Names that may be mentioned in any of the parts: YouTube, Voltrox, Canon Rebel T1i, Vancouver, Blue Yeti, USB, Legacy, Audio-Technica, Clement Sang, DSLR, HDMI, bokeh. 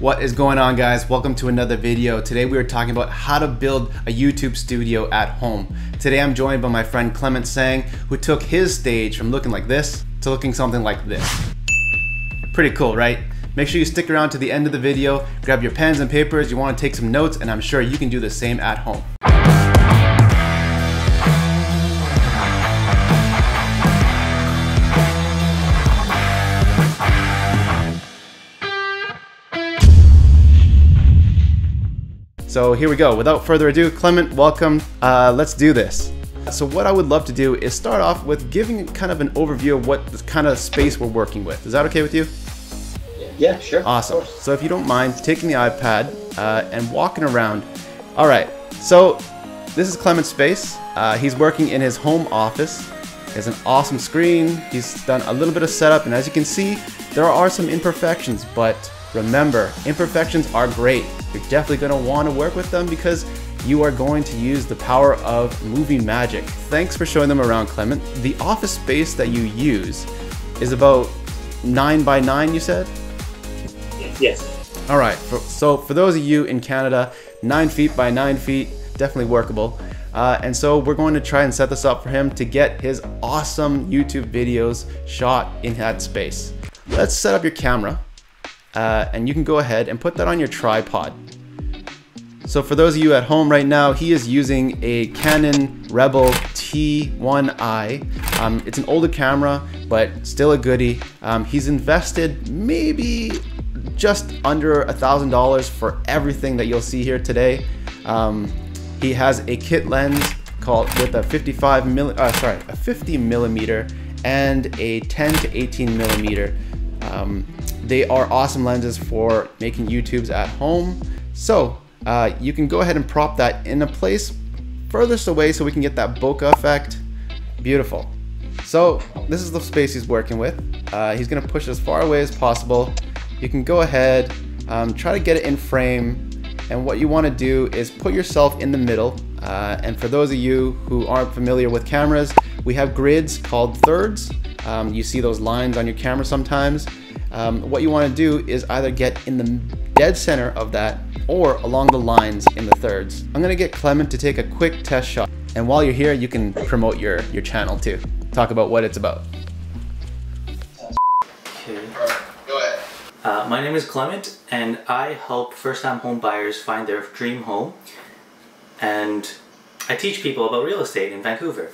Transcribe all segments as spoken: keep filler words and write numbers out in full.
What is going on, guys? Welcome to another video. Today we are talking about how to build a YouTube studio at home. Today I'm joined by my friend Clement Sang, who took his stage from looking like this to looking something like this. Pretty cool, right? Make sure you stick around to the end of the video, grab your pens and papers, you want to take some notes, and I'm sure you can do the same at home. So here we go. Without further ado, Clement, welcome. Uh, let's do this. So what I would love to do is start off with giving kind of an overview of what kind of space we're working with. Is that okay with you? Yeah, sure. Awesome. So if you don't mind taking the iPad uh, and walking around. All right. So this is Clement's space. Uh, he's working in his home office. There's an awesome screen. He's done a little bit of setup. And as you can see, there are some imperfections, but remember, imperfections are great. You're definitely going to want to work with them because you are going to use the power of movie magic. Thanks for showing them around, Clement. The office space that you use is about nine by nine, you said? Yes. All right. So for those of you in Canada, nine feet by nine feet, definitely workable. Uh, and so we're going to try and set this up for him to get his awesome YouTube videos shot in that space. Let's set up your camera. Uh, and you can go ahead and put that on your tripod. So for those of you at home right now, he is using a Canon Rebel T one i. Um, it's an older camera, but still a goodie. Um, he's invested maybe just under a thousand dollars for everything that you'll see here today. Um, he has a kit lens called with a fifty-five mil, uh, sorry, a fifty millimeter and a ten to eighteen millimeter. Um, They are awesome lenses for making YouTubes at home. So uh, you can go ahead and prop that in a place furthest away so we can get that bokeh effect. Beautiful. So this is the space he's working with. Uh, he's gonna push as far away as possible. You can go ahead, um, try to get it in frame. And what you wanna do is put yourself in the middle. Uh, and for those of you who aren't familiar with cameras, we have grids called thirds. Um, you see those lines on your camera sometimes. Um, what you want to do is either get in the dead center of that or along the lines in the thirds. I'm going to get Clement to take a quick test shot. And while you're here, you can promote your, your channel too. Talk about what it's about. Okay. Go ahead. Uh, my name is Clement and I help first-time home buyers find their dream home. And I teach people about real estate in Vancouver.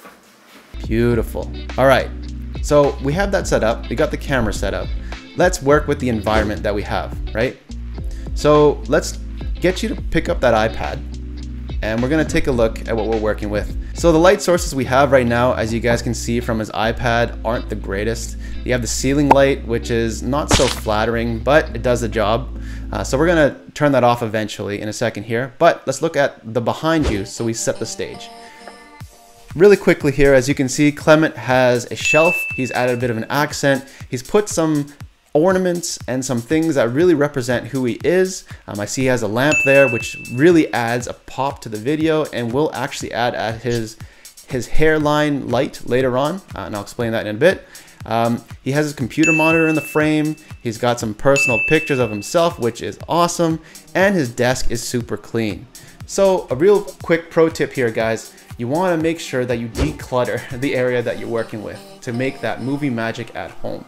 Beautiful. All right. So we have that set up. We got the camera set up. Let's work with the environment that we have, right? So let's get you to pick up that iPad and we're gonna take a look at what we're working with. So the light sources we have right now, as you guys can see from his iPad, aren't the greatest. You have the ceiling light, which is not so flattering, but it does the job. Uh, so we're gonna turn that off eventually in a second here, but let's look at the behind you so we set the stage. Really quickly here, as you can see, Clement has a shelf. He's added a bit of an accent. He's put some ornaments and some things that really represent who he is. Um, I see he has a lamp there, which really adds a pop to the video and will actually add at his, his hairline light later on. Uh, and I'll explain that in a bit. Um, he has his computer monitor in the frame. He's got some personal pictures of himself, which is awesome. And his desk is super clean. So a real quick pro tip here, guys. You want to make sure that you declutter the area that you're working with to make that movie magic at home.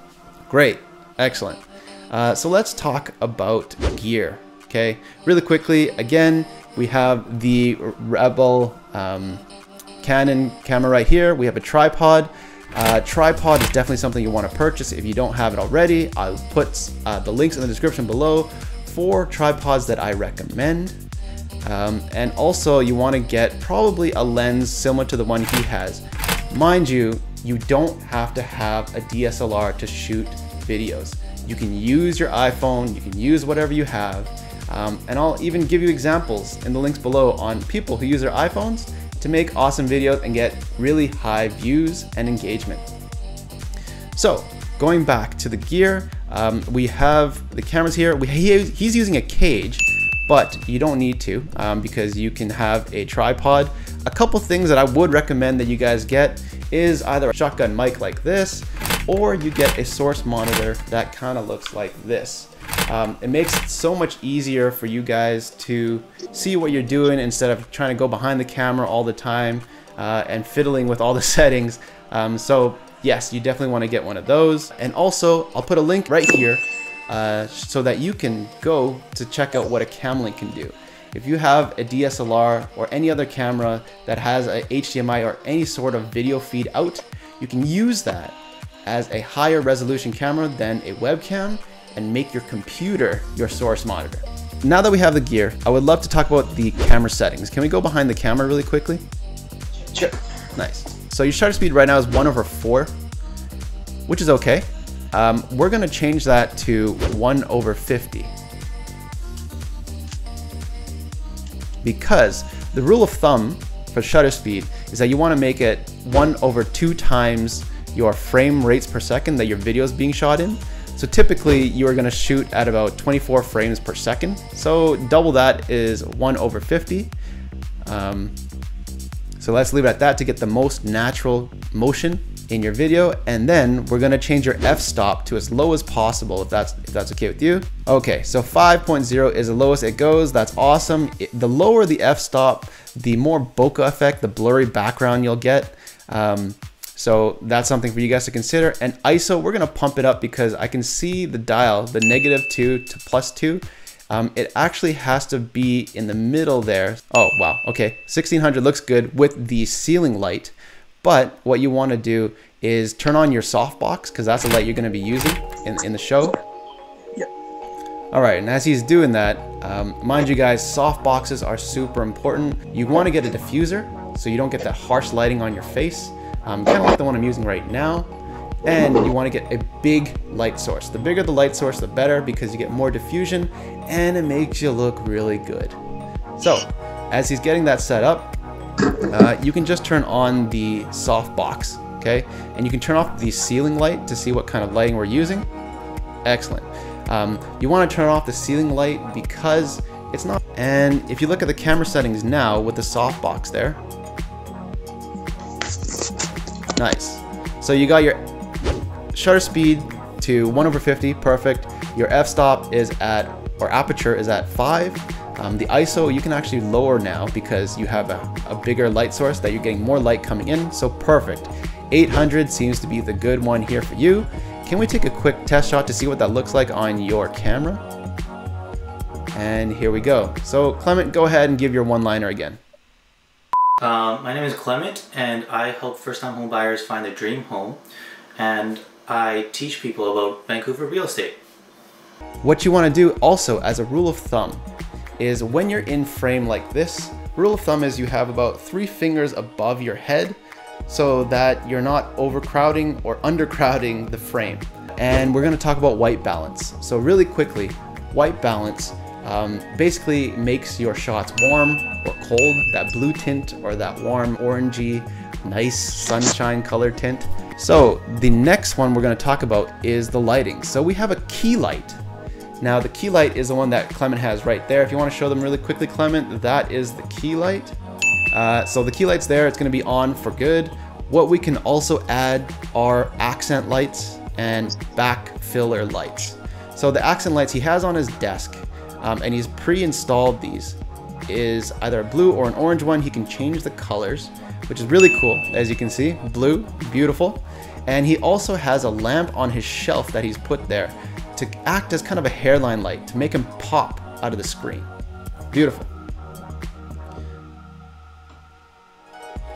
Great. Excellent. Uh, so let's talk about gear. Okay, really quickly. Again, we have the Rebel um, Canon camera right here. We have a tripod. Uh, tripod is definitely something you want to purchase if you don't have it already. I'll put uh, the links in the description below for tripods that I recommend. Um, and also, you want to get probably a lens similar to the one he has. Mind you, you don't have to have a D S L R to shoot videos. You can use your iPhone, you can use whatever you have, um, and I'll even give you examples in the links below on people who use their iPhones to make awesome videos and get really high views and engagement. So going back to the gear, um, we have the cameras here. We, he, he's using a cage, but you don't need to um, because you can have a tripod. A couple things that I would recommend that you guys get is either a shotgun mic like this, or you get a source monitor that kind of looks like this. Um, it makes it so much easier for you guys to see what you're doing instead of trying to go behind the camera all the time uh, and fiddling with all the settings. Um, so yes, you definitely want to get one of those. And also, I'll put a link right here uh, so that you can go to check out what a cam link can do. If you have a D S L R or any other camera that has a H D M I or any sort of video feed out, you can use that as a higher resolution camera than a webcam and make your computer your source monitor. Now that we have the gear, I would love to talk about the camera settings. Can we go behind the camera really quickly? Sure. Nice. So your shutter speed right now is one over four, which is okay. Um, we're gonna change that to one over fifty. Because the rule of thumb for shutter speed is that you want to make it one over two times your frame rates per second that your video is being shot in. So typically you are going to shoot at about twenty-four frames per second. So double that is one over fifty. Um, so let's leave it at that to get the most natural motion in your video. And then we're going to change your f-stop to as low as possible if that's if that's okay with you. Okay, so five point zero is the lowest it goes. That's awesome. It, the lower the f-stop, the more bokeh effect, the blurry background you'll get. Um, so that's something for you guys to consider. And I S O, we're going to pump it up because I can see the dial, the negative two to plus two. Um, it actually has to be in the middle there. Oh, wow. Okay, sixteen hundred looks good with the ceiling light. But what you want to do is turn on your softbox because that's the light you're going to be using in, in the show. Yep. All right, and as he's doing that, um, mind you guys, softboxes are super important. You want to get a diffuser so you don't get that harsh lighting on your face, um, kind of like the one I'm using right now. And you want to get a big light source. The bigger the light source, the better, because you get more diffusion and it makes you look really good. So as he's getting that set up, Uh, you can just turn on the softbox, okay? And you can turn off the ceiling light to see what kind of lighting we're using. Excellent. Um, you want to turn off the ceiling light because it's not... And if you look at the camera settings now with the softbox there. Nice. So you got your shutter speed to one over fifty, perfect. Your f-stop is at, or aperture is at five. Um, the I S O you can actually lower now because you have a, a bigger light source that you're getting more light coming in, so perfect. eight hundred seems to be the good one here for you. Can we take a quick test shot to see what that looks like on your camera? And here we go. So Clement, go ahead and give your one-liner again. Uh, my name is Clement and I help first-time home buyers find their dream home, and I teach people about Vancouver real estate. What you want to do also as a rule of thumb is when you're in frame like this, rule of thumb is you have about three fingers above your head so that you're not overcrowding or undercrowding the frame. And we're gonna talk about white balance. So really quickly, white balance um, basically makes your shots warm or cold, that blue tint or that warm orangey, nice sunshine color tint. So the next one we're gonna talk about is the lighting. So we have a key light. Now the key light is the one that Clement has right there. If you want to show them really quickly, Clement, that is the key light. Uh, so the key light's there, it's going to be on for good. What we can also add are accent lights and back filler lights. So the accent lights he has on his desk, um, and he's pre-installed these, is either a blue or an orange one. He can change the colors, which is really cool. As you can see, blue, beautiful. And he also has a lamp on his shelf that he's put there to act as kind of a hairline light to make him pop out of the screen. Beautiful.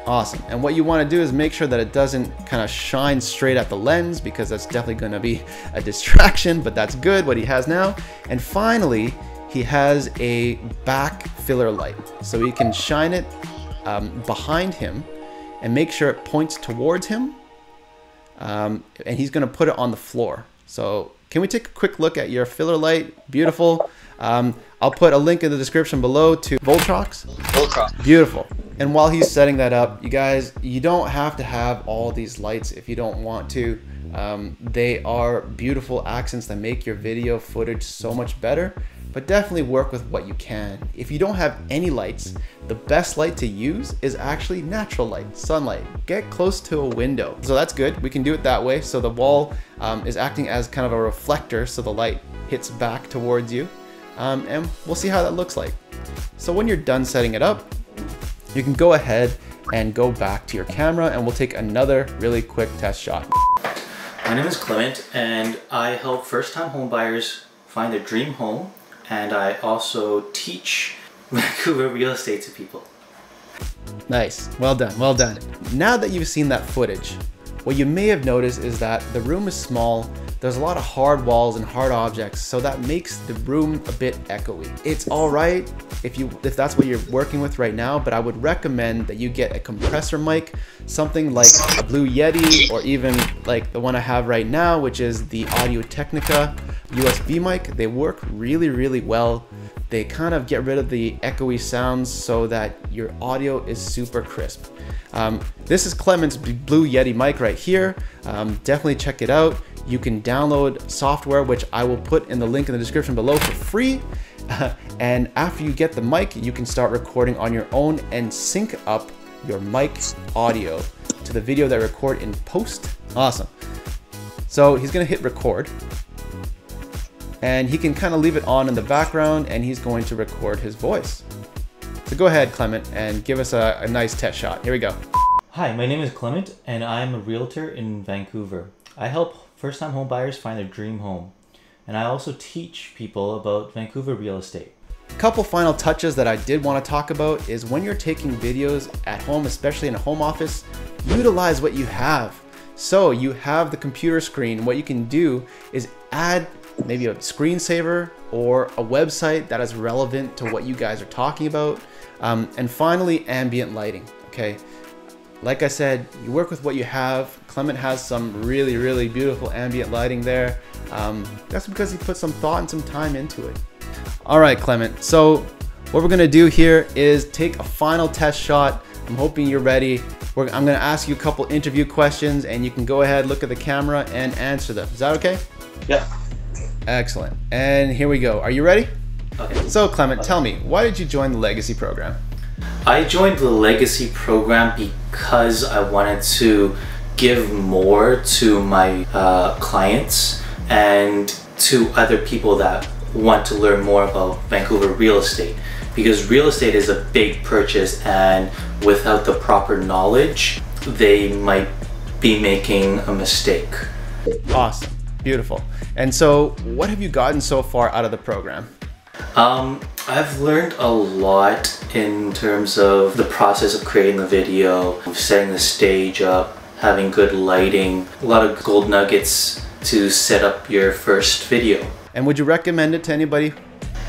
Awesome. And what you want to do is make sure that it doesn't kind of shine straight at the lens, because that's definitely going to be a distraction, but that's good what he has now. And finally, he has a back filler light. So he can shine it um, behind him and make sure it points towards him. Um, and he's going to put it on the floor. So can we take a quick look at your filler light? Beautiful. Um, I'll put a link in the description below to Voltrox. Voltrox. Beautiful. And while he's setting that up, you guys, you don't have to have all these lights if you don't want to. Um, they are beautiful accents that make your video footage so much better, but definitely work with what you can. If you don't have any lights, the best light to use is actually natural light, sunlight. Get close to a window. So that's good, we can do it that way. So the wall um, is acting as kind of a reflector, so the light hits back towards you, um, and we'll see how that looks like. So when you're done setting it up, you can go ahead and go back to your camera and we'll take another really quick test shot. My name is Clement and I help first-time home buyers find their dream home, and I also teach Vancouver real estate to people. Nice, well done, well done. Now that you've seen that footage, what you may have noticed is that the room is small, there's a lot of hard walls and hard objects, so that makes the room a bit echoey. It's all right if you if that's what you're working with right now, but I would recommend that you get a compressor mic, something like a Blue Yeti, or even like the one I have right now, which is the Audio-Technica U S B mic. They work really, really well. They kind of get rid of the echoey sounds so that your audio is super crisp. Um, this is Clement's Blue Yeti mic right here. Um, definitely check it out. You can download software, which I will put in the link in the description below, for free. Uh, and after you get the mic, you can start recording on your own and sync up your mic's audio to the video that I record in post. Awesome. So he's gonna hit record, and he can kind of leave it on in the background, and he's going to record his voice. So go ahead, Clement, and give us a, a nice test shot. Here we go. Hi, my name is Clement, and I'm a realtor in Vancouver. I help first-time home buyers find their dream home, and I also teach people about Vancouver real estate. A couple final touches that I did want to talk about is when you're taking videos at home, especially in a home office, utilize what you have. So you have the computer screen. What you can do is add maybe a screensaver or a website that is relevant to what you guys are talking about. Um, and finally, ambient lighting, okay? Like I said, you work with what you have. Clement has some really, really beautiful ambient lighting there. Um, that's because he put some thought and some time into it. All right, Clement, so what we're gonna do here is take a final test shot. I'm hoping you're ready. We're, I'm gonna ask you a couple interview questions, and you can go ahead, look at the camera and answer them. Is that okay? Yeah. Excellent. And here we go. Are you ready? Okay. So Clement, tell me, why did you join the Legacy program? I joined the Legacy program because I wanted to give more to my uh, clients and to other people that want to learn more about Vancouver real estate, because real estate is a big purchase, and without the proper knowledge, they might be making a mistake. Awesome. Beautiful. And so what have you gotten so far out of the program? Um, I've learned a lot in terms of the process of creating the video, setting the stage up, having good lighting, a lot of gold nuggets to set up your first video. And would you recommend it to anybody?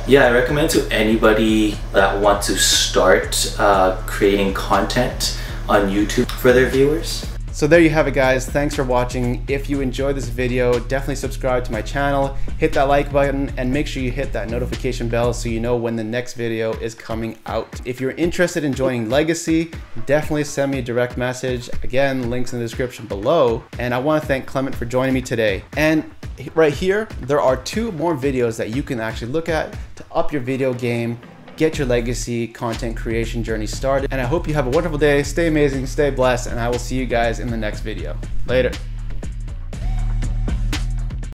Yeah, I recommend it to anybody that wants to start uh, creating content on YouTube for their viewers. So there you have it, guys. Thanks for watching. If you enjoyed this video, definitely subscribe to my channel, hit that like button, and make sure you hit that notification bell so you know when the next video is coming out. If you're interested in joining Legacy, definitely send me a direct message. Again, links in the description below. And I want to thank Clement for joining me today. And right here, there are two more videos that you can actually look at to up your video game, get your Legacy content creation journey started. And I hope you have a wonderful day. Stay amazing, stay blessed, and I will see you guys in the next video. Later.